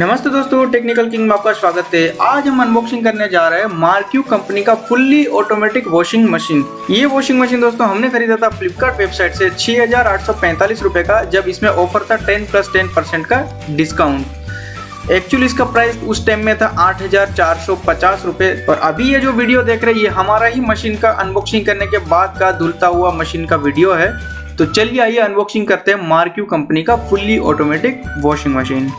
नमस्ते दोस्तों, technical king में आपका स्वागत है। आज हम अनबॉक्सिंग करने जा रहे हैं MarQ कंपनी का फुल्ली ऑटोमेटिक वॉशिंग मशीन। ये वॉशिंग मशीन दोस्तों हमने खरीदा था फ्लिपकार्ट वेबसाइट से 6,845 रुपए का, जब इसमें ऑफर था 10+10% का डिस्काउंट। एक्चुअली इसका प्राइस उस टाइम में था 8,450 रुपये। और अभी ये जो वीडियो देख रहे हैं ये हमारा ही मशीन का अनबॉक्सिंग करने के बाद का धुलता हुआ मशीन का वीडियो है। तो चलिए आइए अनबॉक्सिंग करते हैं MarQ कंपनी का फुल्ली ऑटोमेटिक वॉशिंग मशीन।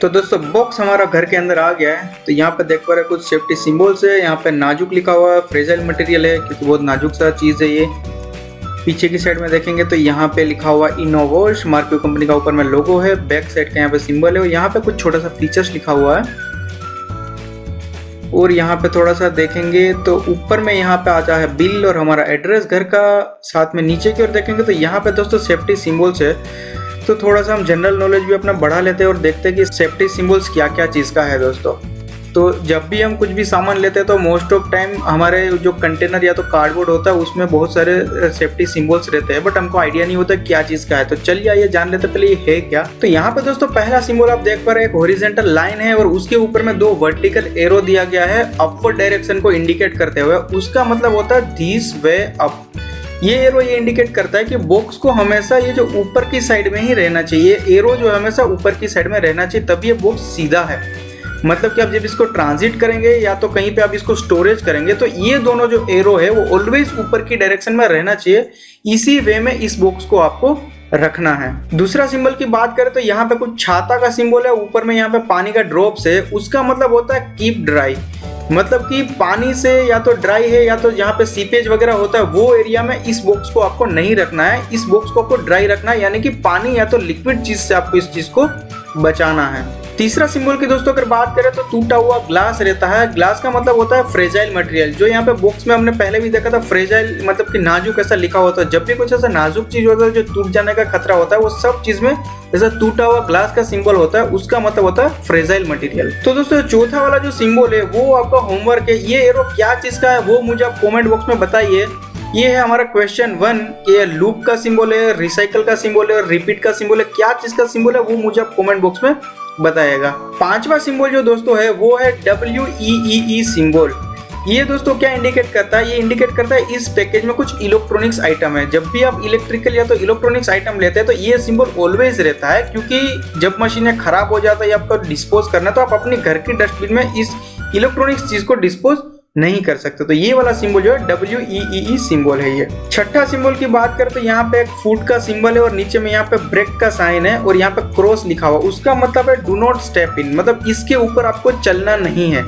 तो दोस्तों बॉक्स हमारा घर के अंदर आ गया है। तो यहाँ पे देख पा रहे कुछ सेफ्टी सिंबल्स है। यहाँ पे नाजुक लिखा हुआ है, फ्रेजाइल मटेरियल है क्योंकि बहुत नाजुक सा चीज़ है ये। पीछे की साइड में देखेंगे तो यहाँ पे लिखा हुआ InnoWash MarQ कंपनी का ऊपर में लोगो है, बैक साइड का यहाँ पे सिंबल है और यहाँ पे कुछ छोटा सा फीचर्स लिखा हुआ है। और यहाँ पे थोड़ा सा देखेंगे तो ऊपर में यहाँ पे आता है बिल और हमारा एड्रेस घर का। साथ में नीचे की ओर देखेंगे तो यहाँ पे दोस्तों सेफ्टी सिंबल्स है। तो थोड़ा सा हम जनरल नॉलेज भी अपना बढ़ा लेते हैं और देखते हैं कि सेफ्टी सिंबल्स क्या क्या चीज़ का है दोस्तों। तो जब भी हम कुछ भी सामान लेते हैं तो मोस्ट ऑफ टाइम हमारे जो कंटेनर या तो कार्डबोर्ड होता है उसमें बहुत सारे सेफ्टी सिंबल्स रहते हैं, बट हमको आइडिया नहीं होता क्या चीज़ का है। तो चलिए आइए जान लेते पहले ये है क्या। तो यहाँ पे दोस्तों पहला सिंबल आप देख पा रहे हैं, एक हॉरिजेंटल लाइन है और उसके ऊपर में दो वर्टिकल एरो दिया गया है अपवर्ड डायरेक्शन को इंडिकेट करते हुए। उसका मतलब होता है दिस वे अप। ये एरो ये इंडिकेट करता है कि बॉक्स को हमेशा ये जो ऊपर की साइड में ही रहना चाहिए, एरो जो हमेशा ऊपर की साइड में रहना चाहिए, तब ये बॉक्स सीधा है। मतलब कि आप जब इसको ट्रांजिट करेंगे या तो कहीं पे आप इसको स्टोरेज करेंगे तो ये दोनों जो एरो है वो ऑलवेज ऊपर की डायरेक्शन में रहना चाहिए। इसी वे में इस बॉक्स को आपको रखना है। दूसरा सिंबल की बात करें तो यहाँ पे कुछ छाता का सिंबल है, ऊपर में यहाँ पे पानी का ड्रॉप्स है। उसका मतलब होता है कीप ड्राई, मतलब कि पानी से या तो ड्राई है या तो यहाँ पे सीपेज वगैरह होता है वो एरिया में इस बॉक्स को आपको नहीं रखना है। इस बॉक्स को आपको ड्राई रखना है, यानी कि पानी या तो लिक्विड चीज़ से आपको इस चीज़ को बचाना है। तीसरा सिंबल की दोस्तों अगर बात करें तो टूटा हुआ ग्लास रहता है। ग्लास का मतलब होता है फ्रेजाइल मटेरियल। जो यहाँ पे बॉक्स में हमने पहले भी देखा था, फ्रेजाइल मतलब कि नाजुक ऐसा लिखा होता है। जब भी कुछ ऐसा नाजुक चीज़ होता है जो टूट जाने का खतरा होता है, वो सब चीज़ में जैसा टूटा हुआ ग्लास का सिंबल होता है, उसका मतलब होता है फ्रेजाइल मटेरियल। तो दोस्तों चौथा वाला जो सिंबल है वो आपका होमवर्क है। ये एरो क्या चीज़ का है वो मुझे आप कॉमेंट बॉक्स में बताइए। ये है हमारा क्वेश्चन 1 कि ये लूप का सिंबल है, रिसाइकल का सिंबल है, रिपीट का सिंबल है, क्या चीज़ का सिंबल है वो मुझे आप कॉमेंट बॉक्स में बताएगा। पांचवा सिंबल जो दोस्तों है वो है WEEE सिंबल। ये दोस्तों क्या इंडिकेट करता है, ये इंडिकेट करता है इस पैकेज में कुछ इलेक्ट्रॉनिक्स आइटम है। जब भी आप इलेक्ट्रिकल या तो इलेक्ट्रॉनिक्स आइटम लेते हैं तो ये सिंबल ऑलवेज रहता है, क्योंकि जब मशीनें खराब हो जाता है या आपको डिस्पोज करना है तो आप अपने घर की डस्टबिन में इस इलेक्ट्रॉनिक्स चीज़ को डिस्पोज नहीं कर सकते। तो ये वाला सिंबल जो है WEEE सिंबल है ये। छठा सिंबल की बात करें तो यहाँ पे एक फुट का सिंबल है और नीचे में यहाँ पे ब्रेक का साइन है और यहाँ पे क्रॉस लिखा हुआ। उसका मतलब है डू नॉट स्टेप इन, मतलब इसके ऊपर आपको चलना नहीं है,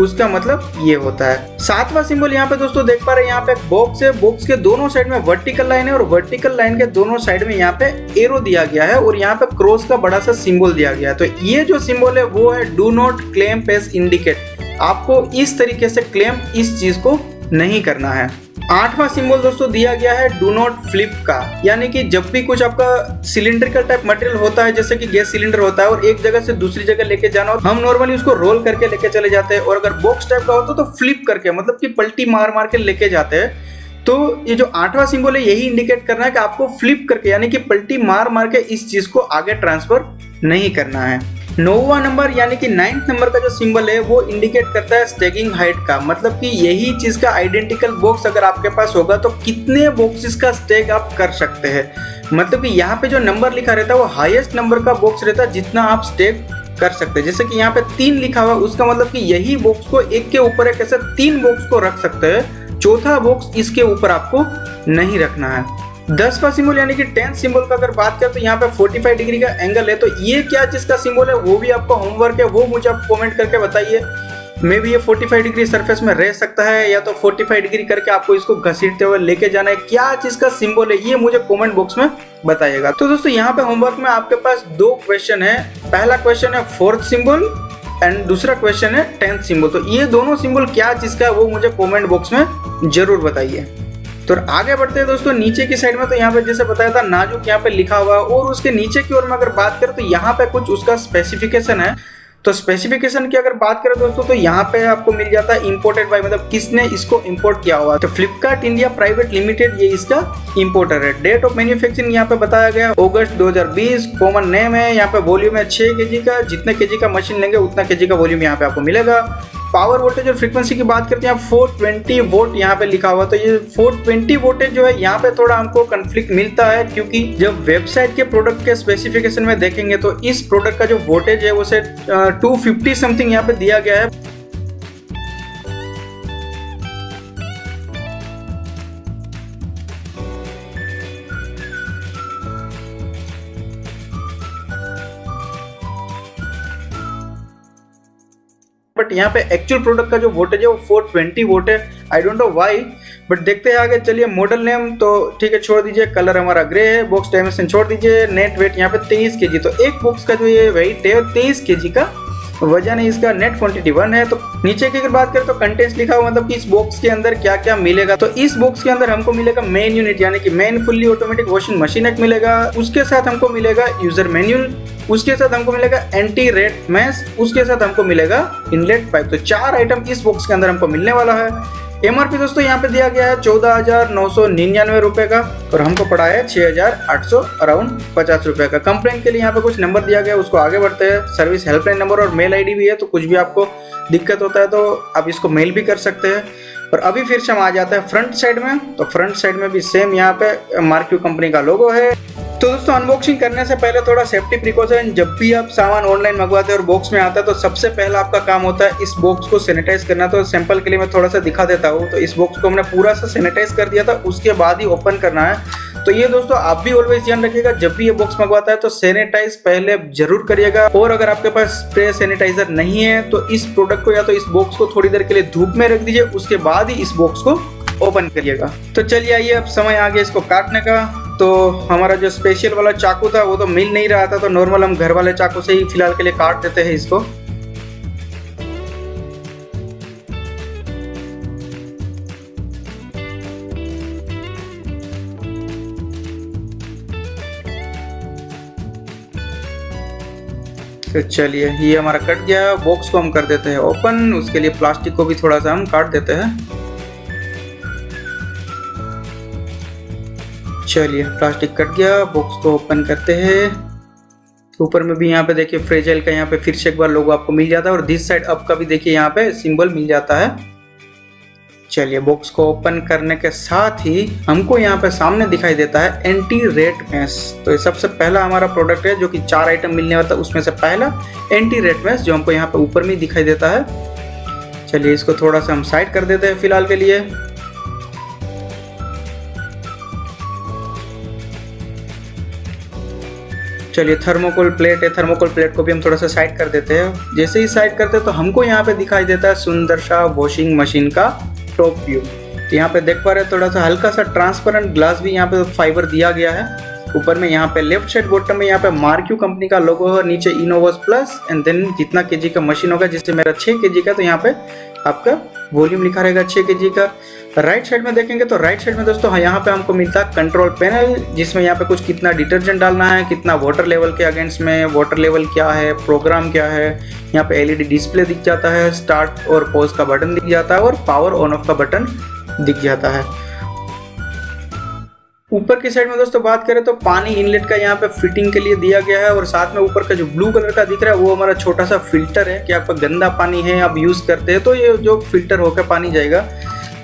उसका मतलब ये होता है। सातवां सिंबल यहाँ पे दोस्तों देख पा रहे हैं, यहाँ पे एक बॉक्स है, बॉक्स के दोनों साइड में वर्टिकल लाइन है और वर्टिकल लाइन के दोनों साइड में यहाँ पे एरो दिया गया है और यहाँ पे क्रॉस का बड़ा सा सिंबल दिया गया है। तो ये जो सिंबल है वो है do not claim as indicate. आपको इस तरीके से क्लेम इस चीज को नहीं करना है। आठवां सिंबल दोस्तों दिया गया है डू नॉट फ्लिप का, यानी कि जब भी कुछ आपका सिलिंड्रिकल टाइप मटेरियल होता है, जैसे कि गैस सिलेंडर होता है और एक जगह से दूसरी जगह लेके जाना हो, हम नॉर्मली उसको रोल करके लेके चले जाते हैं। और अगर बॉक्स टाइप का होता है तो फ्लिप करके, मतलब कि पलटी मार मार के लेके जाते हैं। तो ये जो आठवां सिंबल है यही इंडिकेट करना है कि आपको फ्लिप करके यानी कि पलटी मार मार के इस चीज को आगे ट्रांसफर नहीं करना है। नौवां नंबर यानी कि 9th नंबर का जो सिंबल है वो इंडिकेट करता है स्टैकिंग हाइट का, मतलब कि यही चीज़ का आइडेंटिकल बॉक्स अगर आपके पास होगा तो कितने बॉक्सेस का स्टैक आप कर सकते हैं। मतलब कि यहाँ पे जो नंबर लिखा रहता है वो हाईएस्ट नंबर का बॉक्स रहता है जितना आप स्टैक कर सकते हैं। जैसे कि यहाँ पे 3 लिखा हुआ है, उसका मतलब कि यही बॉक्स को एक के ऊपर एक ऐसे 3 बॉक्स को रख सकते हैं। चौथा बॉक्स इसके ऊपर आपको नहीं रखना है। 10वां सिंबल यानी कि 10th सिंबल का अगर बात करें तो यहाँ पे 45 डिग्री का एंगल है। तो ये क्या जिसका सिंबल है वो भी आपका होमवर्क है, वो मुझे आप कमेंट करके बताइए। मे भी ये 45 डिग्री सरफेस में रह सकता है या तो 45 डिग्री करके आपको इसको घसीटते हुए लेके जाना है। क्या चीज का सिंबल है ये मुझे कमेंट बॉक्स में बताइएगा। तो दोस्तों यहाँ पे होमवर्क में आपके पास 2 क्वेश्चन है। पहला क्वेश्चन है 4th सिंबल एंड दूसरा क्वेश्चन है 10th सिंबल। तो ये दोनों सिंबल क्या चीज का है वो मुझे कॉमेंट बॉक्स में जरूर बताइए। तो आगे बढ़ते हैं दोस्तों नीचे की साइड में। तो यहाँ पे जैसे बताया था नाजुक यहाँ पे लिखा हुआ है और उसके नीचे की ओर में अगर बात करें तो यहाँ पे कुछ उसका स्पेसिफिकेशन है। तो स्पेसिफिकेशन की अगर बात करें दोस्तों तो यहाँ पे आपको मिल जाता है इंपोर्टेड बाय, मतलब किसने इसको इंपोर्ट किया हुआ है। तो फ्लिपकार्ट इंडिया प्राइवेट लिमिटेड ये इसका इंपोर्टर है। डेट ऑफ मैन्युफैक्चरिंग यहाँ पे बताया गया अगस्त 2020। कॉमन नेम है, यहाँ पे वॉल्यूम है 6 kg का, जितने के जी का मशीन लेंगे उतना के जी का वॉल्यूम यहाँ पे आपको मिलेगा। पावर वोल्टेज और फ्रीक्वेंसी की बात करते हैं, 420 वोल्ट यहाँ पे लिखा हुआ, तो ये 420 वोल्टेज जो है यहाँ पे थोड़ा हमको कंफ्लिक्ट मिलता है, क्योंकि जब वेबसाइट के प्रोडक्ट के स्पेसिफिकेशन में देखेंगे तो इस प्रोडक्ट का जो वोल्टेज है वो से 250 समथिंग यहाँ पे दिया गया है। बट यहाँ पे एक्चुअल प्रोडक्ट का जो वोल्टेज है वो 420 वोल्ट है। I don't know why, but देखते हैं आगे। चलिए मॉडल नेम तो ठीक है छोड़ दीजिए, कलर हमारा ग्रे है, बॉक्स डायमेंशन छोड़ दीजिए। नेट वेट यहाँ पे 23 kg, तो एक बॉक्स का जो ये वेट है 23 kg का वजन है इसका। नेट क्वांटिटी 1 है। तो नीचे की अगर बात करें तो कंटेंट्स लिखा हुआ, मतलब कि इस बॉक्स के अंदर क्या क्या मिलेगा। तो इस बॉक्स के अंदर हमको मिलेगा मेन यूनिट, यानी कि main fully automatic washing machine एक मिलेगा, उसके साथ हमको मिलेगा यूजर मैन्यूअल, उसके साथ हमको मिलेगा एंटी रेट मैश, उसके साथ हमको मिलेगा इनलेट पाइप। तो 4 आइटम इस बॉक्स के अंदर हमको मिलने वाला है। एमआरपी दोस्तों यहाँ पे दिया गया है 14,999 रुपये का, और हमको पड़ा है 6,800 अराउंड 50 रुपये का। कंप्लेंट के लिए यहाँ पे कुछ नंबर दिया गया है, उसको आगे बढ़ते हैं। सर्विस हेल्पलाइन नंबर और मेल आईडी भी है, तो कुछ भी आपको दिक्कत होता है तो आप इसको मेल भी कर सकते हैं। और अभी फिर से हम आ जाते हैं फ्रंट साइड में, तो फ्रंट साइड में भी सेम यहाँ पे मार्क्यू कंपनी का लोगो है। तो दोस्तों अनबॉक्सिंग करने से पहले थोड़ा सेफ्टी प्रिकॉशन, जब भी आप सामान ऑनलाइन मंगवाते हैं और बॉक्स में आता है तो सबसे पहला आपका काम होता है इस बॉक्स को सैनिटाइज करना। तो सैंपल के लिए मैं थोड़ा सा दिखा देता हूँ। तो इस बॉक्स को हमने पूरा सा सैनिटाइज कर दिया था, उसके बाद ही ओपन करना है। तो ये दोस्तों आप भी ऑलवेज ध्यान रखिएगा, जब भी ये बॉक्स मंगवाता है तो सैनिटाइज पहले जरूर करिएगा। और अगर आपके पास स्प्रे सैनिटाइजर नहीं है तो इस प्रोडक्ट को या तो इस बॉक्स को थोड़ी देर के लिए धूप में रख दीजिए, उसके बाद ही इस बॉक्स को ओपन करिएगा। तो चलिए आइए, अब समय आ गया इसको काटने का। तो हमारा जो स्पेशल वाला चाकू था वो तो मिल नहीं रहा था, तो नॉर्मल हम घर वाले चाकू से ही फिलहाल के लिए काट देते हैं इसको। तो चलिए ये हमारा कट गया, बॉक्स को हम कर देते हैं ओपन। उसके लिए प्लास्टिक को भी थोड़ा सा हम काट देते हैं। चलिए प्लास्टिक कट गया, बॉक्स को ओपन करते हैं। ऊपर में भी यहाँ पे देखिए फ्रेजाइल का यहाँ पे फिर से एक बार लोगो आपको मिल जाता है, और दिस साइड अप का भी देखिए यहाँ पे सिंबल मिल जाता है। चलिए बॉक्स को ओपन करने के साथ ही हमको यहाँ पे सामने दिखाई देता है एंटी रेट मैश। तो ये सबसे पहला हमारा प्रोडक्ट है जो कि 4 आइटम मिलने वाला था, उसमें से पहला एंटी रेट मैश जो हमको यहाँ पे ऊपर में दिखाई देता है। चलिए इसको थोड़ा सा हम साइड कर देते हैं फिलहाल के लिए। चलिए थर्मोकोल प्लेट है, थर्मोकोल प्लेट को भी हम थोड़ा सा साइड कर देते हैं। जैसे ही साइड करते हैं तो हमको यहाँ पे दिखाई देता है सुंदर सा वॉशिंग मशीन का टॉप व्यू। तो यहाँ पे देख पा रहे हैं थोड़ा सा हल्का सा ट्रांसपेरेंट ग्लास भी यहाँ पे फाइबर दिया गया है। ऊपर में यहाँ पे लेफ्ट साइड बॉटम में यहाँ पे मार्क्यू कंपनी का लोगो है, नीचे इनोवॉश प्लस, एंड देन जितना केजी का मशीन होगा, जिससे मेरा 6 kg का, तो यहाँ पे आपका वॉल्यूम लिखा रहेगा 6 kg का। राइट साइड में देखेंगे तो राइट साइड में दोस्तों यहाँ पे हमको मिलता है कंट्रोल पैनल, जिसमें यहाँ पे कुछ कितना डिटर्जेंट डालना है, कितना वाटर लेवल के अगेंस्ट में, वाटर लेवल क्या है, प्रोग्राम क्या है। यहाँ पे एलईडी डिस्प्ले दिख जाता है, स्टार्ट और पॉज का बटन दिख जाता है, और पावर ऑन ऑफ का बटन दिख जाता है। ऊपर की साइड में दोस्तों बात करें तो पानी इनलेट का यहाँ पे फिटिंग के लिए दिया गया है, और साथ में ऊपर का जो ब्लू कलर का दिख रहा है वो हमारा छोटा सा फिल्टर है कि आपका गंदा पानी है आप यूज़ करते हैं तो ये जो फिल्टर होकर पानी जाएगा।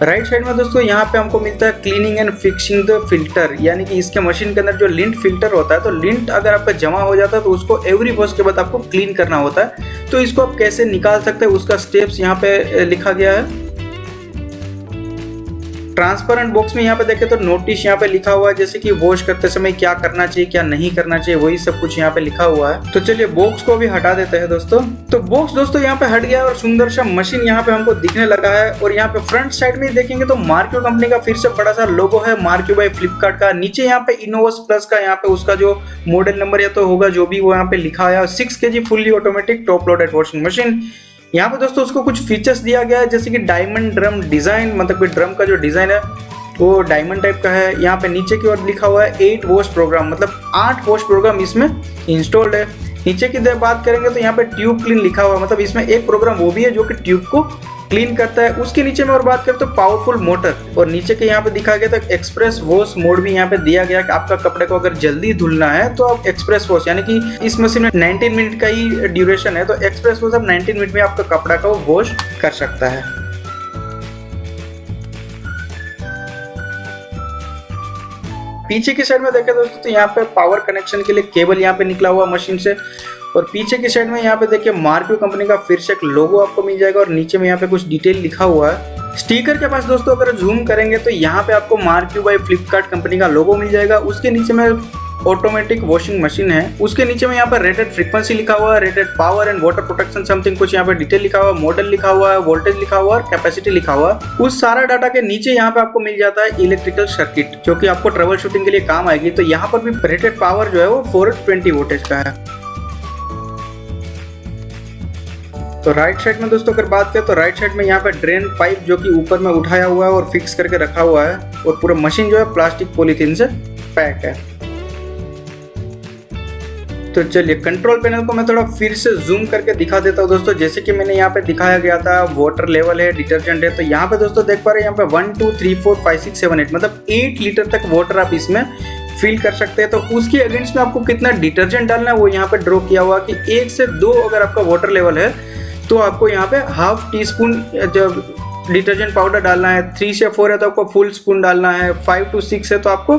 राइट साइड में दोस्तों यहाँ पे हमको मिलता है cleaning and fixing the filter, यानी कि इसके मशीन के अंदर जो लिंट फिल्टर होता है, तो लिंट अगर आपका जमा हो जाता है तो उसको एवरी वॉश के बाद आपको क्लीन करना होता है। तो इसको आप कैसे निकाल सकते हैं उसका स्टेप्स यहाँ पे लिखा गया है। ट्रांसपेरेंट बॉक्स में यहाँ पे देखें तो नोटिस यहाँ पे लिखा हुआ है, जैसे कि वॉश करते समय क्या करना चाहिए क्या नहीं करना चाहिए, वही सब कुछ यहाँ पे लिखा हुआ है। तो चलिए बॉक्स को भी हटा देते हैं दोस्तों। तो बॉक्स दोस्तों यहाँ पे हट गया और सुंदर सा मशीन यहाँ पे हमको दिखने लगा है। और यहाँ पे फ्रंट साइड में देखेंगे तो मार्क्यू कंपनी का फिर से बड़ा सा लोगो है, मार्क्यू बाय फ्लिपकार्ट का। नीचे यहाँ पे इनोवॉश प्लस का यहाँ पे उसका जो मॉडल नंबर या तो होगा जो भी वो यहाँ पे लिखा है। 6 kg fully automatic top loaded washing machine. यहाँ पे दोस्तों उसको कुछ फीचर्स दिया गया है, जैसे कि डायमंड ड्रम डिज़ाइन, मतलब कि ड्रम का जो डिज़ाइन है वो डायमंड टाइप का है। यहाँ पे नीचे की ओर लिखा हुआ है 8 वॉश प्रोग्राम, मतलब 8 वॉश प्रोग्राम इसमें इंस्टॉल्ड है। नीचे की जब बात करेंगे तो यहाँ पे ट्यूब क्लीन लिखा हुआ है, मतलब इसमें एक प्रोग्राम वो भी है जो कि ट्यूब को क्लीन करता है। उसके नीचे में और बात करें तो पावरफुल मोटर, और नीचे के यहाँ पे दिखा गया तो एक्सप्रेस वॉश मोड भी यहाँ पे दिया गया कि आपका कपड़े को अगर जल्दी धुलना है तो आप एक्सप्रेस वॉश, यानी कि इस मशीन में 19 मिनट का ही ड्यूरेशन है, तो एक्सप्रेस वॉश आप 19 मिनट में आपका कपड़ा का वॉश कर सकता है। पीछे की साइड में देखें दोस्तों तो यहाँ पे पावर कनेक्शन के लिए केबल यहाँ पे निकला हुआ मशीन से, और पीछे की साइड में यहाँ पे देखिए MarQ कंपनी का फिर से एक लोगो आपको मिल जाएगा, और नीचे में यहाँ पे कुछ डिटेल लिखा हुआ है। स्टिकर के पास दोस्तों अगर जूम करेंगे तो यहाँ पे आपको MarQ बाय फ्लिपकार्ट कंपनी का लोगो मिल जाएगा। उसके नीचे में ऑटोमेटिक वॉशिंग मशीन है, उसके नीचे में यहाँ पर रेटेड फ्रीक्वेंसी लिखा हुआ है, rated power and water protection something कुछ यहाँ पे डिटेल लिखा हुआ है, मॉडल लिखा हुआ है, वोल्टेज लिखा हुआ है, कैपेसिटी लिखा हुआ है। उस सारा डाटा के नीचे यहाँ पे आपको मिल जाता है इलेक्ट्रिकल सर्किट, जो कि आपको ट्रबल शूटिंग के लिए काम आएगी। तो यहाँ पर भी रेटेड पावर जो है वो 420 वोल्टेज का है। तो राइट साइड में दोस्तों अगर बात करें तो राइट साइड में यहाँ पे ड्रेन पाइप जो कि ऊपर में उठाया हुआ है और फिक्स करके रखा हुआ है, और पूरा मशीन जो है प्लास्टिक पॉलीथीन से पैक है। तो चलिए कंट्रोल पैनल को मैं थोड़ा फिर से जूम करके दिखा देता हूँ दोस्तों। जैसे कि मैंने यहाँ पे दिखाया गया था वाटर लेवल है, डिटर्जेंट है, तो यहाँ पे दोस्तों देख पा रहे हैं यहाँ पे 1 2 3 4 5 6 7 8 मतलब 8 लीटर तक वाटर आप इसमें फिल कर सकते हैं। तो उसके अगेंस्ट में आपको कितना डिटर्जेंट डालना है वो यहाँ पे ड्रॉ किया हुआ कि 1 से 2 अगर आपका वाटर लेवल है तो आपको यहाँ पे हाफ टी स्पून जब डिटर्जेंट पाउडर डालना है, 3 से 4 है तो आपको फुल स्पून डालना है, 5 से 6 है तो आपको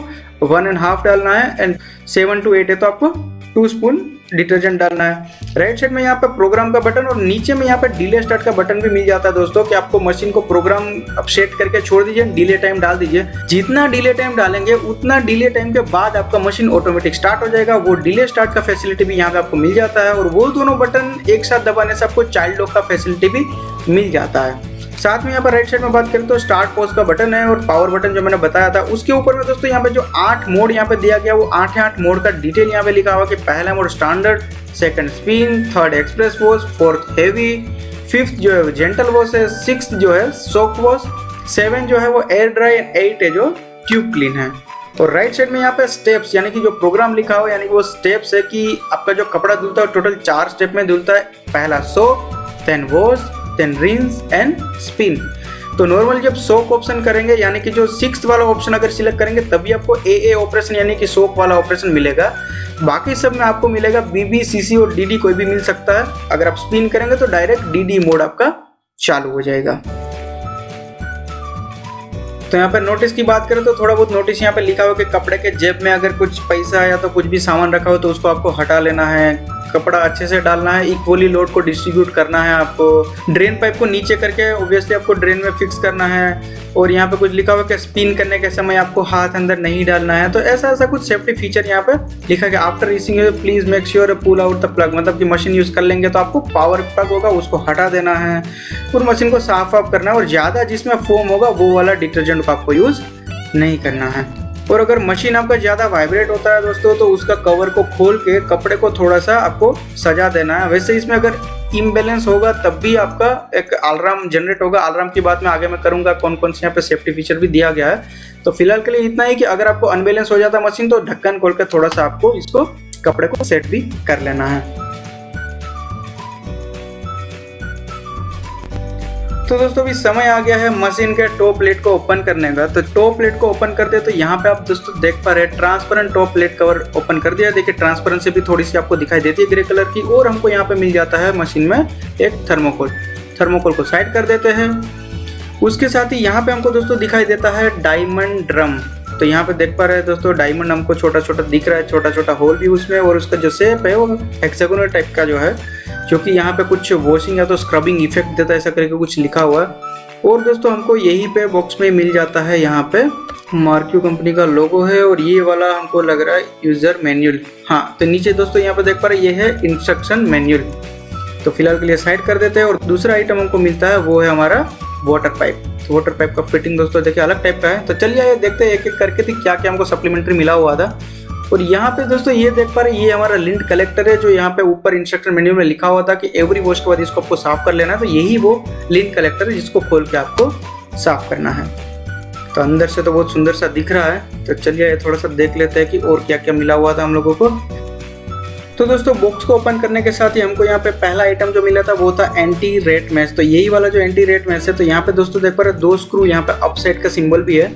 1.5 डालना है, एंड 7 से 8 है तो आपको 2 स्पून डिटर्जेंट डालना है। राइट साइड में यहाँ पे प्रोग्राम का बटन और नीचे में यहाँ पे डिले स्टार्ट का बटन भी मिल जाता है दोस्तों कि आपको मशीन को प्रोग्राम अब सेट करके छोड़ दीजिए, डिले टाइम डाल दीजिए। जितना डिले टाइम डालेंगे उतना डिले टाइम के बाद आपका मशीन ऑटोमेटिक स्टार्ट हो जाएगा। वो डिले स्टार्ट का फैसिलिटी भी यहाँ पे आपको मिल जाता है, और वो दोनों बटन एक साथ दबाने से आपको चाइल्ड लॉक का फैसिलिटी भी मिल जाता है। साथ में यहाँ पर राइट साइड में बात करें तो स्टार्ट पॉज का बटन है और पावर बटन जो मैंने बताया था। उसके ऊपर में दोस्तों यहाँ पे जो 8 मोड यहाँ पे दिया गया वो 8 मोड का डिटेल यहाँ पे लिखा हुआ कि पहला mode standard, second spin, third express wash, fourth heavy, fifth जो है जेंटल वॉश है, सिक्स्थ जो है सोक वॉश, 7 जो है वो एयर ड्राई, एंड 8 है जो ट्यूब क्लीन है। और राइट साइड में यहाँ पे स्टेप्स यानी कि जो प्रोग्राम लिखा हुआ यानी कि वो स्टेप्स है कि आपका जो कपड़ा धुलता है टोटल 4 स्टेप में धुलता है, पहला soak, then wash, then rinse and spin. तो नॉर्मल जब सोक ऑप्शन करेंगे यानी कि जो 6th वाला ऑप्शन अगर सिलेक्ट करेंगे तभी आपको AA ऑपरेशन यानी कि सोक वाला ऑपरेशन मिलेगा, बाकी सब में आपको मिलेगा BB CC और DD कोई भी मिल सकता है। अगर आप स्पिन करेंगे तो डायरेक्ट DD मोड आपका चालू हो जाएगा। तो यहाँ पर नोटिस की बात करें तो थोड़ा बहुत नोटिस यहाँ पे लिखा हुआ कि कपड़े के जेब में अगर कुछ पैसा है या तो कुछ भी सामान रखा हो तो उसको आपको हटा लेना है, कपड़ा अच्छे से डालना है, इक्वली लोड को डिस्ट्रीब्यूट करना है, आपको ड्रेन पाइप को नीचे करके ऑब्वियसली आपको ड्रेन में फिक्स करना है, और यहाँ पे कुछ लिखा हुआ है कि स्पिन करने के समय आपको हाथ अंदर नहीं डालना है। तो ऐसा ऐसा कुछ सेफ्टी फीचर यहाँ पे लिखा है। After reaching please make sure pull out the plug, मतलब कि मशीन यूज कर लेंगे तो आपको पावर प्लग होगा उसको हटा देना है, और मशीन को साफ ऑफ करना है, और ज़्यादा जिसमें फोम होगा वो वाला डिटर्जेंट को आपको यूज़ नहीं करना है। और अगर मशीन आपका ज़्यादा वाइब्रेट होता है दोस्तों तो उसका कवर को खोल के कपड़े को थोड़ा सा आपको सजा देना है। वैसे इसमें अगर इम्बेलेंस होगा तब भी आपका एक अलार्म जनरेट होगा। अलार्म की बात मैं आगे मैं करूँगा, कौन कौन से यहाँ पे सेफ्टी फीचर भी दिया गया है। तो फिलहाल के लिए इतना ही कि अगर आपको अनबैलेंस हो जाता मशीन तो ढक्कन खोल के थोड़ा सा आपको इसको कपड़े को सेट भी कर लेना है। तो दोस्तों अभी समय आ गया है मशीन के टॉप प्लेट को ओपन करने का। तो टॉप प्लेट को ओपन करते हैं तो यहाँ पे आप दोस्तों देख पा रहे हैं transparent top plate cover open कर दिया। देखिए ट्रांसपेरेंसी भी थोड़ी सी आपको दिखाई देती है ग्रे कलर की, और हमको यहाँ पे मिल जाता है मशीन में एक थर्मोकोल को साइड कर देते हैं। उसके साथ ही यहाँ पे हमको दोस्तों दिखाई देता है डायमंड ड्रम। तो यहाँ पे देख पा रहे हैं दोस्तों डायमंड हमको छोटा छोटा दिख रहा है, छोटा छोटा होल भी उसमें, और उसका जो शेप है वो हेक्सागोनल टाइप का जो है, जो कि यहाँ पे कुछ वॉशिंग या तो स्क्रबिंग इफेक्ट देता है ऐसा करके कुछ लिखा हुआ है। और दोस्तों हमको यही पे बॉक्स में मिल जाता है यहाँ पे MarQ कंपनी का लोगो है, और ये वाला हमको लग रहा है यूज़र मैन्यूल। हाँ तो नीचे दोस्तों यहाँ पे देख पा रहे ये है इंस्ट्रक्शन मैन्यूल। तो फिलहाल के लिए साइड कर देते हैं, और दूसरा आइटम हमको मिलता है वो है हमारा वाटर पाइप। तो वाटर पाइप का फिटिंग दोस्तों देखिए अलग टाइप का है। तो चलिए देखते हैं एक एक करके क्या क्या हमको सप्लीमेंट्री मिला हुआ था। और यहाँ पे दोस्तों ये देख पा रहे हैं ये हमारा लिंट कलेक्टर है, जो यहाँ पे ऊपर इंस्ट्रक्शन मेन्यू में लिखा हुआ था कि एवरी वॉश के बाद इसको आपको साफ कर लेना है। तो यही वो लिंट कलेक्टर है जिसको खोल के आपको साफ करना है। तो अंदर से तो बहुत सुंदर सा दिख रहा है। तो चलिए थोड़ा सा देख लेते हैं कि और क्या क्या मिला हुआ था हम लोगों को। तो दोस्तों बॉक्स को ओपन करने के साथ ही हमको यहाँ पे पहला आइटम जो मिला था वो था एंटी रेट मैश। तो यही वाला जो एंटी रेट मैश है, तो यहाँ पे दोस्तों देख पा रहे दो स्क्रू, यहाँ पे अपसाइड का सिंबल भी है।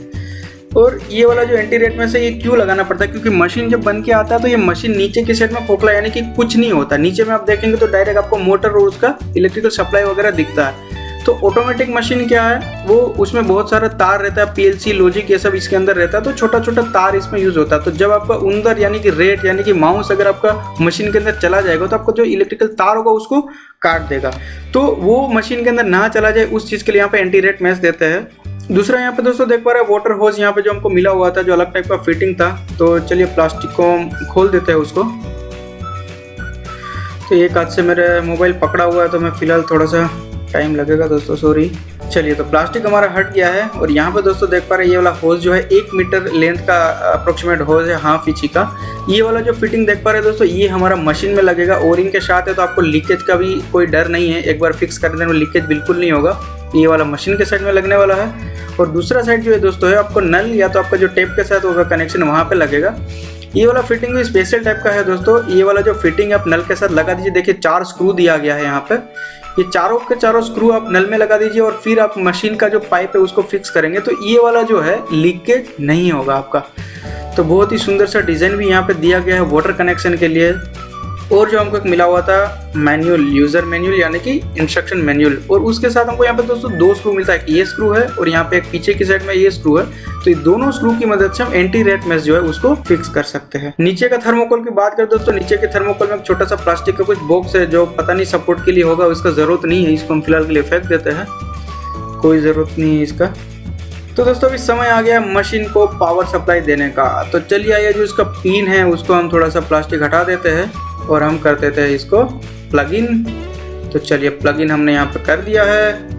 और ये वाला जो एंटी रेट मैश है ये क्यों लगाना पड़ता है, क्योंकि मशीन जब बन के आता है तो ये मशीन नीचे की साइड में खोखला, यानी कि कुछ नहीं होता। नीचे में आप देखेंगे तो डायरेक्ट आपको मोटर और उसका इलेक्ट्रिकल सप्लाई वगैरह दिखता है। तो ऑटोमेटिक मशीन क्या है वो, उसमें बहुत सारा तार रहता है, PLC लॉजिक ये सब इसके अंदर रहता है, तो छोटा छोटा तार इसमें यूज़ होता है। तो जब आपका अंदर यानी कि रेट यानी कि माउस अगर आपका मशीन के अंदर चला जाएगा तो आपका जो इलेक्ट्रिकल तार होगा उसको काट देगा, तो वो मशीन के अंदर ना चला जाए उस चीज़ के लिए यहाँ पे एंटी रेट मैश देते हैं। दूसरा यहाँ पे दोस्तों देख पा रहे हैं वाटर होज, यहाँ पे जो हमको मिला हुआ था जो अलग टाइप का फिटिंग था। तो चलिए प्लास्टिक को खोल देते हैं उसको। तो एक हाथ से मेरे मोबाइल पकड़ा हुआ है तो मैं फिलहाल थोड़ा सा टाइम लगेगा दोस्तों, सॉरी। चलिए, तो प्लास्टिक हमारा हट गया है और यहाँ पे दोस्तों देख पा रहे हैं ये वाला होज जो है 1 मीटर लेंथ का अप्रोक्सीमेट होज है, हाफ इंची का। ये वाला जो फिटिंग देख पा रहे हैं दोस्तों ये हमारा मशीन में लगेगा, ओरिंग के साथ है तो आपको लीकेज का भी कोई डर नहीं है। एक बार फिक्स कर देने में लीकेज बिल्कुल नहीं होगा। ये वाला मशीन के साइड में लगने वाला है और दूसरा साइड जो है दोस्तों है आपको नल या तो आपका जो टेप के साथ होगा कनेक्शन वहाँ पे लगेगा। ये वाला फिटिंग भी स्पेशल टाइप का है दोस्तों। ये वाला जो फिटिंग आप नल के साथ लगा दीजिए। देखिए 4 स्क्रू दिया गया है यहाँ पे, ये चारों के चारों स्क्रू आप नल में लगा दीजिए और फिर आप मशीन का जो पाइप है उसको फिक्स करेंगे तो ये वाला जो है लीकेज नहीं होगा आपका। तो बहुत ही सुंदर सा डिज़ाइन भी यहाँ पे दिया गया है वाटर कनेक्शन के लिए। और जो हमको एक मिला हुआ था मैनुअल, यूज़र मैनुअल यानी कि इंस्ट्रक्शन मैनुअल, और उसके साथ हमको यहाँ पे दोस्तों 2 स्क्रू मिलता है, ये स्क्रू है और यहाँ पे एक पीछे की साइड में ये स्क्रू है। तो ये दोनों स्क्रू की मदद से हम एंटी रेट मैश जो है उसको फिक्स कर सकते हैं। नीचे का थर्मोकोल की बात करें दोस्तों, नीचे के थर्मोकोल में एक छोटा सा प्लास्टिक का कुछ बॉक्स है जो पता नहीं सपोर्ट के लिए होगा, उसका ज़रूरत नहीं है, इसको हम फिलहाल के लिए फेंक देते हैं, कोई ज़रूरत नहीं है इसका। तो दोस्तों अभी समय आ गया मशीन को पावर सप्लाई देने का। तो चलिए आइए जो इसका पिन है उसको हम थोड़ा सा प्लास्टिक हटा देते हैं और हम कर देते हैं इसको प्लग इन। तो चलिए प्लग इन हमने यहाँ पे कर दिया है,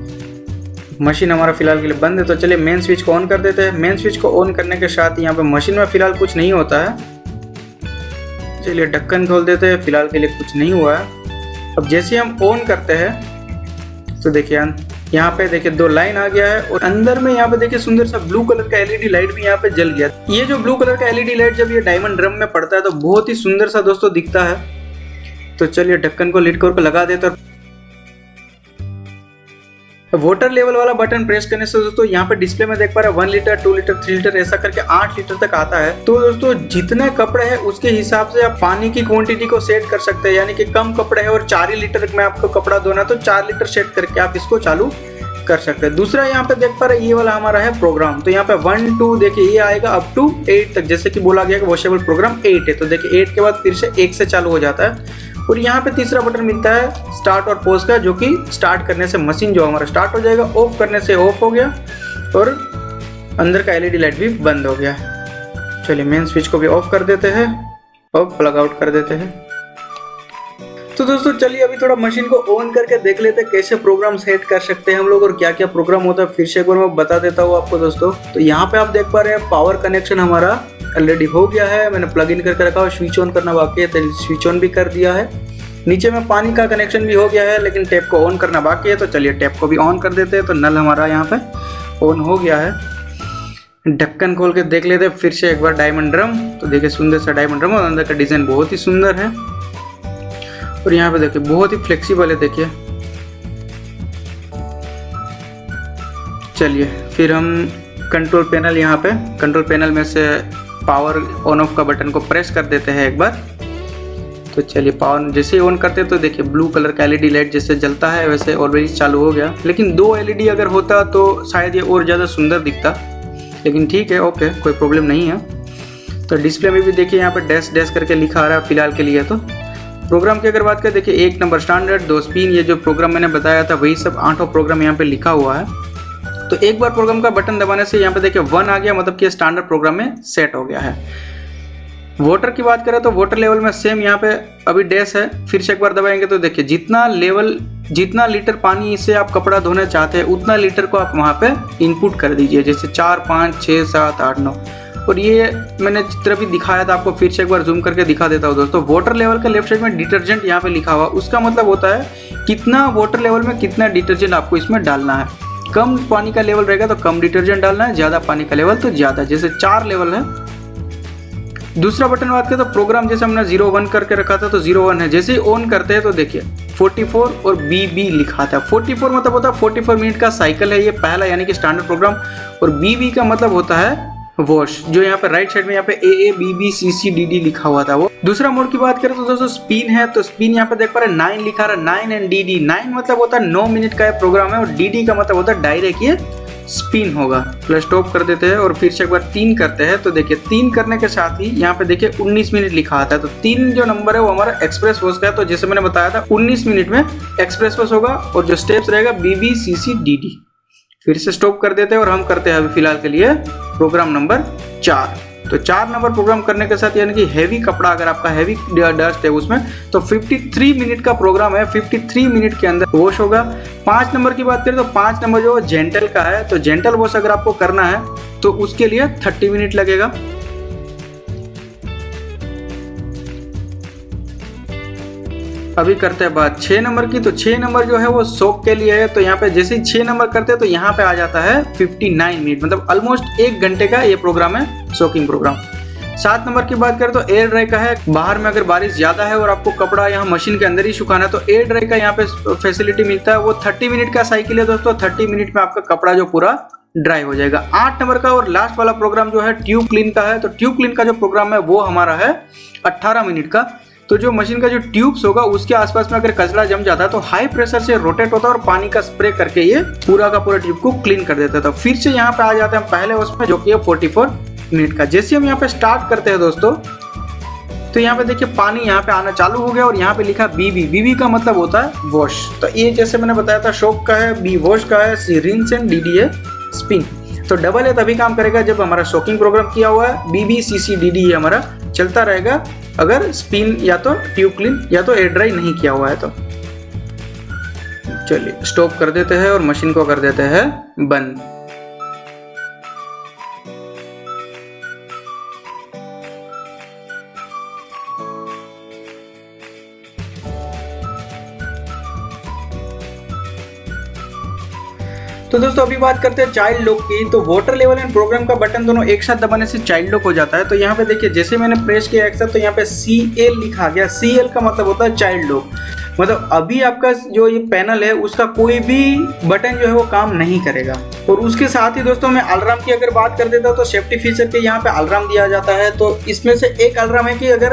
मशीन हमारा फिलहाल के लिए बंद है। तो चलिए मेन स्विच को ऑन कर देते हैं। मेन स्विच को ऑन करने के साथ यहाँ पे मशीन में फिलहाल कुछ नहीं होता है। चलिए ढक्कन खोल देते हैं, फिलहाल के लिए कुछ नहीं हुआ है। अब जैसे हम ऑन करते हैं तो देखिए यहाँ पे देखिए 2 लाइन आ गया है और अंदर में यहाँ पे देखिए सुंदर सा ब्लू कलर का एलईडी लाइट भी यहाँ पे जल गया। ये जो ब्लू कलर का एलईडी लाइट जब ये डायमंड ड्रम में पड़ता है तो बहुत ही सुंदर सा दोस्तों दिखता है। तो चलिए ढक्कन को लिड कवर पर लगा देते हैं। वाटर लेवल वाला बटन प्रेस करने से दोस्तों यहाँ पे डिस्प्ले में देख पा रहे हैं 1 लीटर, 2 लीटर, 3 लीटर ऐसा करके 8 लीटर तक आता है। तो दोस्तों जितने कपड़े हैं उसके हिसाब से आप पानी की क्वांटिटी को सेट कर सकते हैं, यानी कि कम कपड़े हैं और 4 लीटर में आपको कपड़ा धोना तो 4 लीटर सेट करके आप इसको चालू कर सकते हैं। दूसरा यहाँ पे देख पा रहे हैं ये वाला हमारा है प्रोग्राम। तो यहाँ पे 1, 2 देखिए ये आएगा अप टू 8 तक, जैसे कि बोला गया कि वॉशेबल प्रोग्राम 8 है। तो देखिए 8 के बाद फिर से 1 से चालू हो जाता है। और यहाँ पे तीसरा बटन मिलता है स्टार्ट और पॉज का, जो कि स्टार्ट करने से मशीन जो हमारा स्टार्ट हो जाएगा, ऑफ करने से ऑफ हो गया और अंदर का एलईडी लाइट भी बंद हो गया। चलिए मेन स्विच को भी ऑफ कर देते हैं और प्लग आउट कर देते हैं। तो दोस्तों चलिए अभी थोड़ा मशीन को ऑन करके देख लेते हैं कैसे प्रोग्राम सेट कर सकते हैं हम लोग और क्या क्या प्रोग्राम होता है, फिर से एक बार मैं बता देता हूँ आपको दोस्तों। तो यहाँ पे आप देख पा रहे हैं पावर कनेक्शन हमारा ऑलरेडी हो गया है, मैंने प्लग इन करके रखा और स्विच ऑन करना बाकी है तो स्विच ऑन भी कर दिया है। नीचे में पानी का कनेक्शन भी हो गया है लेकिन टैप को ऑन करना बाकी है, तो चलिए टैप को भी ऑन कर देते हैं। तो नल हमारा यहाँ पे ऑन हो गया है। ढक्कन खोल के देख लेते हैं फिर से एक बार डायमंड ड्रम। तो देखिए सुंदर सा डायमंड ड्रम और अंदर का डिज़ाइन बहुत ही सुंदर है और यहाँ पे देखिए बहुत ही फ्लेक्सीबल है। देखिए चलिए फिर हम कंट्रोल पैनल, यहाँ पे कंट्रोल पैनल में से पावर ऑन ऑफ का बटन को प्रेस कर देते हैं एक बार। तो चलिए पावर जैसे ही ऑन करते हैं तो देखिए ब्लू कलर का एलईडी लाइट जैसे जलता है वैसे ऑलरेडी चालू हो गया। लेकिन 2 एलईडी अगर होता तो शायद ये और ज़्यादा सुंदर दिखता, लेकिन ठीक है, ओके, कोई प्रॉब्लम नहीं है। तो डिस्प्ले में भी देखिए यहाँ पर डैश डैश करके लिखा आ रहा है फिलहाल के लिए। तो प्रोग्राम की अगर बात करें देखिए 1 नंबर स्टैंडर्ड, 2 स्पिन, ये जो प्रोग्राम मैंने बताया था वही सब 8 प्रोग्राम यहाँ पर लिखा हुआ है। तो एक बार प्रोग्राम का बटन दबाने से यहाँ पे देखिए 1 आ गया, मतलब कि स्टैंडर्ड प्रोग्राम में सेट हो गया है। वाटर की बात करें तो वाटर लेवल में सेम यहाँ पे अभी डैश है, फिर से एक बार दबाएंगे तो देखिए जितना लीटर पानी से आप कपड़ा धोना चाहते हैं उतना लीटर को आप वहाँ पे इनपुट कर दीजिए, जैसे 4, 5, 6, 7, 8, 9। और ये मैंने चित्र भी दिखाया था आपको, फिर से एक बार जूम करके दिखा देता हूँ दोस्तों। वाटर लेवल के लेफ्ट साइड में डिटर्जेंट यहाँ पे लिखा हुआ, उसका मतलब होता है कितना वाटर लेवल में कितना डिटर्जेंट आपको इसमें डालना है। कम पानी का लेवल रहेगा तो कम डिटर्जेंट डालना है, ज़्यादा पानी का लेवल तो ज़्यादा। जैसे 4 लेवल है, दूसरा बटन बात करें तो प्रोग्राम जैसे हमने 01 करके रखा था तो 01 है, जैसे ही ऑन करते हैं तो देखिए 44 और BB लिखा था। 44 मतलब होता है 44 मिनट का साइकिल है ये पहला यानी कि स्टैंडर्ड प्रोग्राम, और BB का मतलब होता है वॉश, जो यहाँ पे राइट साइड में यहाँ पे AABBCCDD लिखा हुआ था। वो दूसरा मोड की बात करें तो दोस्तों स्पिन है, तो स्पिन यहाँ पे देख पा रहे 9 लिखा रहा है, 9 एंड DD। 9 मतलब होता है 9 मिनट का प्रोग्राम है और DD का मतलब होता है डायरेक्ट ये स्पिन होगा। प्लस स्टॉप कर देते हैं और फिर से एक बार 3 करते हैं तो देखिए 3 करने के साथ ही यहाँ पे देखिए 19 मिनट लिखा आता है। तो 3 जो नंबर है वो हमारा एक्सप्रेस वॉश का है, तो जैसे मैंने बताया था 19 मिनट में एक्सप्रेस वॉश होगा और जो स्टेप्स रहेगा BBCCDD। फिर से स्टॉप कर देते हैं और हम करते हैं अभी फिलहाल के लिए प्रोग्राम नंबर 4। तो 4 नंबर प्रोग्राम करने के साथ यानी कि हैवी कपड़ा अगर आपका हैवी डस्ट है उसमें तो 53 मिनट का प्रोग्राम है, 53 मिनट के अंदर वॉश होगा। 5 नंबर की बात करें तो 5 नंबर जो जेंटल का है तो जेंटल वॉश अगर आपको करना है तो उसके लिए 30 मिनट लगेगा। अभी करते हैं बात 6 नंबर की, तो 6 नंबर जो है वो सोप के लिए है। तो यहाँ पे जैसे ही 6 नंबर करते हैं तो यहाँ पे आ जाता है 59 मिनट, मतलब ऑलमोस्ट 1 घंटे का ये प्रोग्राम है, सोकिंग प्रोग्राम। 7 नंबर की बात करें तो एयर ड्राई का है, बाहर में अगर बारिश ज़्यादा है और आपको कपड़ा यहाँ मशीन के अंदर ही सुखाना है तो एयर ड्राई का यहाँ पे फैसिलिटी मिलता है। वो 30 मिनट का साइकिल है दोस्तों, 30 मिनट में आपका कपड़ा जो पूरा ड्राई हो जाएगा। 8 नंबर का और लास्ट वाला प्रोग्राम जो है ट्यूब क्लीन का है, तो ट्यूब क्लीन का जो प्रोग्राम है वो हमारा है 18 मिनट का। तो जो मशीन का जो ट्यूब्स होगा उसके आसपास में अगर कचरा जम जाता है तो हाई प्रेशर से रोटेट होता है और पानी का स्प्रे करके ये पूरा का पूरा ट्यूब को क्लीन कर देता है। तो फिर से यहाँ पे आ जाते हैं पहले उसमें जो कि है 44 मिनट का। जैसे हम यहाँ पे स्टार्ट करते हैं दोस्तों तो यहाँ पे देखिए पानी यहाँ पे आना चालू हो गया और यहाँ पे लिखा BB। BB का मतलब होता है वॉश, तो ये जैसे मैंने बताया था सोप का है, बी वॉश का है, सी रिंस एंड DD है स्पिन। तो डबल है तभी काम करेगा जब हमारा सोकिंग प्रोग्राम किया हुआ है, BBCCDD ये हमारा चलता रहेगा अगर स्पिन या तो ट्यूब क्लीन या तो एयर ड्राई नहीं किया हुआ है। तो चलिए स्टॉप कर देते हैं और मशीन को कर देते हैं बंद। तो दोस्तों अभी बात करते हैं चाइल्ड लॉक की, तो वाटर लेवल एंड प्रोग्राम का बटन दोनों एक साथ दबाने से चाइल्ड लॉक हो जाता है। तो यहाँ पे देखिए जैसे मैंने प्रेस किया एक साथ तो यहाँ पे CL लिखा गया, CL का मतलब होता है चाइल्ड लॉक, मतलब अभी आपका जो ये पैनल है उसका कोई भी बटन जो है वो काम नहीं करेगा। और उसके साथ ही दोस्तों मैं अलार्म की अगर बात कर देता हूँ तो सेफ्टी फीचर के यहाँ पे अलार्म दिया जाता है। तो इसमें से एक अलार्म है कि अगर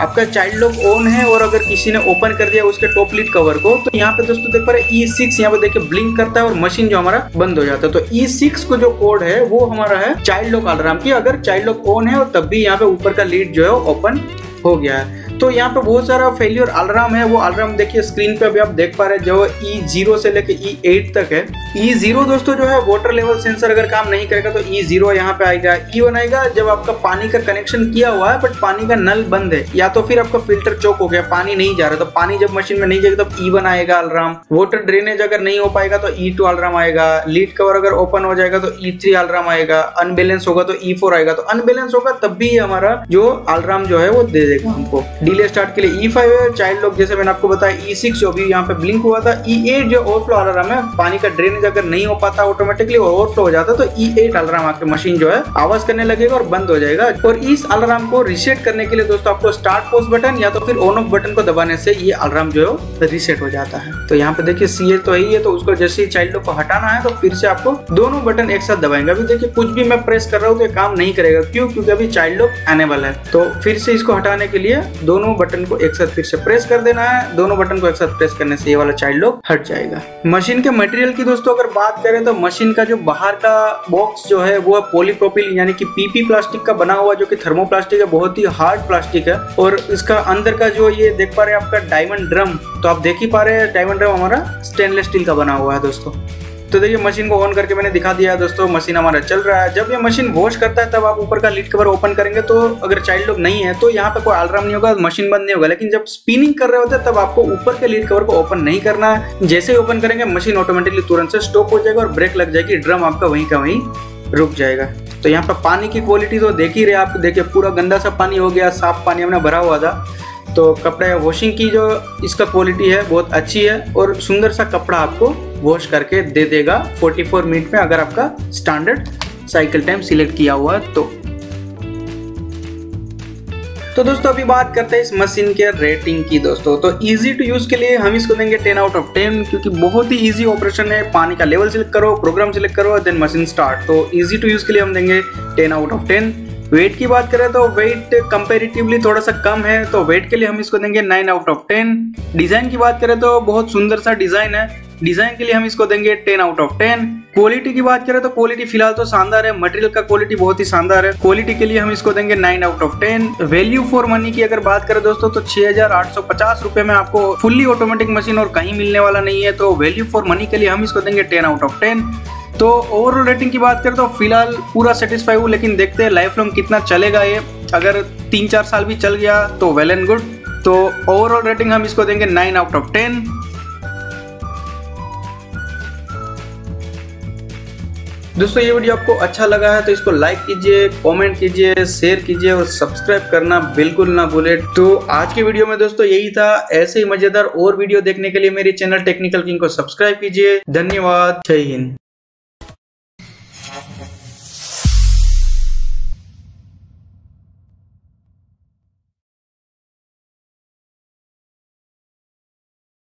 आपका चाइल्ड लॉक ऑन है और अगर किसी ने ओपन कर दिया उसके टॉप लिड कवर को तो यहाँ पे दोस्तों देख पा रहे E6 यहाँ पे देखिए ब्लिंक करता है और मशीन जो हमारा बंद हो जाता है। तो E6 को जो कोड है वो हमारा है चाइल्ड लॉक अलार्म की, अगर चाइल्ड लॉक ऑन है और तब भी यहाँ पे ऊपर का लीड जो है ओपन हो गया है। तो यहाँ पे बहुत सारा फेलियर अलार्म है, वो अलार्म देखिए स्क्रीन पे अभी आप देख पा रहे हैं जो E0 से लेके E8 तक है। E0 दोस्तों जो है वाटर लेवल सेंसर अगर काम नहीं करेगा तो E0 यहाँ पे आएगा। E1 आएगा जब आपका पानी का कनेक्शन किया हुआ है बट पानी का नल बंद है या तो फिर आपका फिल्टर चौक हो गया, पानी नहीं जा रहा, तो पानी जब मशीन में नहीं जाएगा तो E1 आएगा अलार्म। वाटर ड्रेनेज अगर नहीं हो पाएगा तो E2 अलार्म आएगा। लीड कवर अगर ओपन हो जाएगा तो E3 अलार्म आएगा। अनबैलेंस होगा तो E4 आएगा। तो अनबैलेंस होगा तब भी हमारा जो अलार्म जो है वो दे देगा हमको। डिले स्टार्ट के लिए E5 है, चाइल्ड लॉक जैसे मैंने आपको बताया E6 जो भी यहाँ पे ब्लिंक हुआ था, E8 जो ओवरफ्लो अलार्म है, पानी का ड्रेनेज अगर नहीं हो पाता ऑटोमेटिकली ओवरफ्लो हो जाता है तो E8 अलार्म आके मशीन जो है आवाज करने लगेगा और बंद हो जाएगा। और इस अलार्म को रीसेट करने के लिए दोस्तों आपको स्टार्ट पॉज बटन या तो फिर ऑन ऑफ बटन को दबाने से ये अलार्म जो है रीसेट हो जाता है। तो यहाँ पे देखिए CL तो यही है, तो उसको जैसे ही चाइल्ड लॉक को हटाना है तो फिर से आपको दोनों बटन एक साथ दबाएंगे। अभी देखिए कुछ भी मैं प्रेस कर रहा हूँ तो काम नहीं करेगा, क्यों? क्योंकि अभी चाइल्ड लॉक एनेबल है। तो फिर से इसको हटाने के लिए दोनों बटन को एक साथ फिर से प्रेस कर देना है। दोनों बटन को एक साथ प्रेस करने से ये वाला चाइल्ड लॉक हट जाएगा। मशीन के मटेरियल की दोस्तों अगर बात करें तो मशीन का जो बाहर का बॉक्स जो है वो है पॉलीप्रोपिल यानी कि PP प्लास्टिक का बना हुआ, जो कि थर्मोप्लास्टिक है, बहुत ही हार्ड प्लास्टिक है। और इसका अंदर का जो ये देख पा रहे हैं आपका डायमंड ड्रम, तो आप देख ही पा रहे हैं डायमंड ड्रम हमारा स्टेनलेस स्टील का बना हुआ है दोस्तों। तो देखिए मशीन को ऑन करके मैंने दिखा दिया है दोस्तों, मशीन हमारा चल रहा है। जब ये मशीन वॉश करता है तब आप ऊपर का लिड कवर ओपन करेंगे, तो अगर चाइल्ड लॉक नहीं है तो यहाँ पे कोई अलार्म नहीं होगा, मशीन बंद नहीं होगा। लेकिन जब स्पिनिंग कर रहे होते हैं तब आपको ऊपर के लिड कवर को ओपन नहीं करना है, जैसे ही ओपन करेंगे मशीन ऑटोमेटिकली तुरंत से स्टॉप हो जाएगा और ब्रेक लग जाएगी, ड्रम आपका वहीं का वहीं रुक जाएगा। तो यहाँ पर पानी की क्वालिटी तो देख ही रहे आप, देखिए पूरा गंदा सा पानी हो गया, साफ पानी हमने भरा हुआ था। तो कपड़े वॉशिंग की जो इसका क्वालिटी है बहुत अच्छी है और सुंदर सा कपड़ा आपको वॉश करके दे देगा 44 मिनट में अगर आपका स्टैंडर्ड साइकिल टाइम सिलेक्ट किया हुआ है। तो तो दोस्तों अभी बात करते हैं इस मशीन के रेटिंग की। दोस्तों तो इजी टू यूज के लिए हम इसको देंगे 10 आउट ऑफ 10, क्योंकि बहुत ही इजी ऑपरेशन है। पानी का लेवल सिलेक्ट करो, प्रोग्राम सिलेक्ट करो, देन मशीन स्टार्ट। तो इजी टू यूज के लिए हम देंगे 10 आउट ऑफ 10। वेट की बात करें तो वेट कंपेरेटिवली थोड़ा सा कम है, तो वेट के लिए हम इसको देंगे 9 आउट ऑफ 10। डिजाइन की बात करें तो बहुत सुंदर सा डिजाइन है, डिजाइन के लिए हम इसको देंगे 10 आउट ऑफ 10। क्वालिटी की बात करें तो क्वालिटी फिलहाल तो शानदार है, मटेरियल का क्वालिटी बहुत ही शानदार है, क्वालिटी के लिए हम इसको देंगे 9 out of 10। Value for money की अगर बात करें दोस्तों तो 6,850 रुपए में आपको फुल्ली ऑटोमेटिक मशीन और कहीं मिलने वाला नहीं है, तो वैल्यू फॉर मनी के लिए हम इसको देंगे 10 आउट ऑफ 10। तो ओवरऑल रेटिंग की बात करें तो फिलहाल पूरा सेटिस्फाई हूँ, लेकिन देखते हैं लाइफ लॉन्ग कितना चलेगा ये। अगर 3-4 साल भी चल गया तो वेल एंड गुड। तो ओवरऑल रेटिंग हम इसको देंगे 9 आउट ऑफ 10। दोस्तों ये वीडियो आपको अच्छा लगा है तो इसको लाइक कीजिए, कमेंट कीजिए, शेयर कीजिए और सब्सक्राइब करना बिल्कुल ना भूले। तो आज के वीडियो में दोस्तों यही था। ऐसे ही मजेदार और वीडियो देखने के लिए मेरे चैनल टेक्निकल किंग को सब्सक्राइब कीजिए। धन्यवाद, जय हिंद।